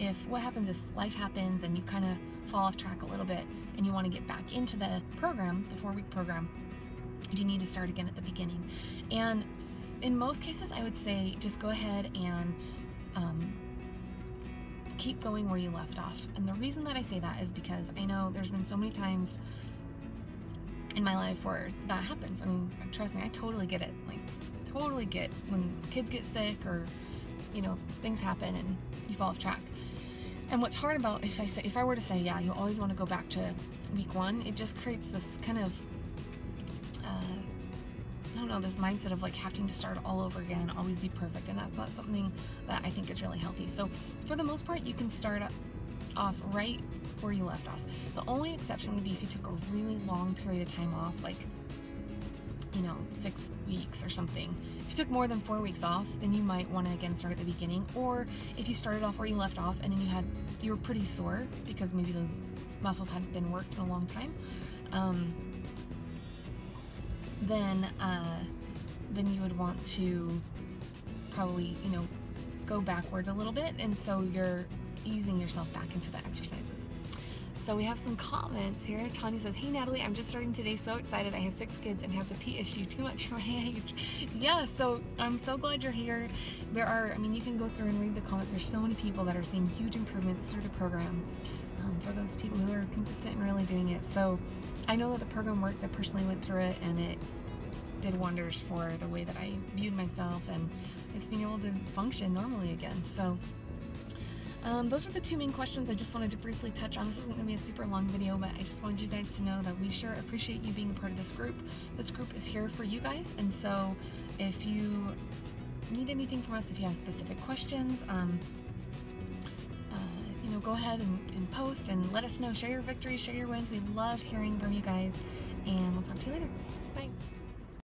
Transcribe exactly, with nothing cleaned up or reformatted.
if what happens if life happens and you kind of fall off track a little bit and you want to get back into the program, the four-week program, you need to start again at the beginning. And in most cases, I would say just go ahead and um, keep going where you left off. And the reason that I say that is because I know there's been so many times in my life where that happens. I mean, trust me, I totally get it. Like, totally get when kids get sick or, you know, things happen and you fall off track. And what's hard about, if I say, if I were to say, yeah, you always want to go back to week one, it just creates this kind of, I don't know, this mindset of like having to start all over again, always be perfect, and that's not something that I think is really healthy. So for the most part, you can start off right where you left off. The only exception would be if you took a really long period of time off, like, you know, six weeks or something. If you took more than four weeks off, then you might want to again start at the beginning. Or if you started off where you left off and then you had, you were pretty sore because maybe those muscles hadn't been worked in a long time, um, then uh, then you would want to probably, you know, go backwards a little bit, and so you're easing yourself back into the exercises. So we have some comments here. Tanya says, hey Natalie, I'm just starting today, so excited. I have six kids and have the pee issue, too much for my age. Yeah, so I'm so glad you're here. There are, I mean, you can go through and read the comments. There's so many people that are seeing huge improvements through the program, um, for those people who are consistent and really doing it. So I know that the program works. I personally went through it and it did wonders for the way that I viewed myself and just being able to function normally again. So um, those are the two main questions I just wanted to briefly touch on. This isn't going to be a super long video, but I just wanted you guys to know that we sure appreciate you being a part of this group. This group is here for you guys, and so if you need anything from us, if you have specific questions, um, go ahead and, and post and let us know. Share your victories, share your wins. We love hearing from you guys, and we'll talk to you later. Bye.